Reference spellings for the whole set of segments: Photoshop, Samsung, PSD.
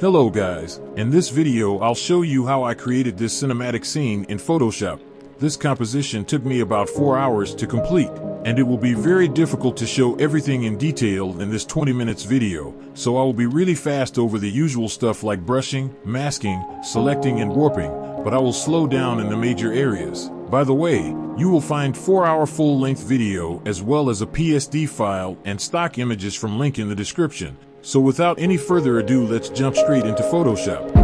Hello guys, in this video I'll show you how I created this cinematic scene in Photoshop. This composition took me about 4 hours to complete, and it will be very difficult to show everything in detail in this 20 minutes video, so I will be really fast over the usual stuff like brushing, masking, selecting and warping, but I will slow down in the major areas. By the way, you will find 4-hour full-length video as well as a PSD file and stock images from link in the description. So without any further ado, let's jump straight into Photoshop.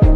You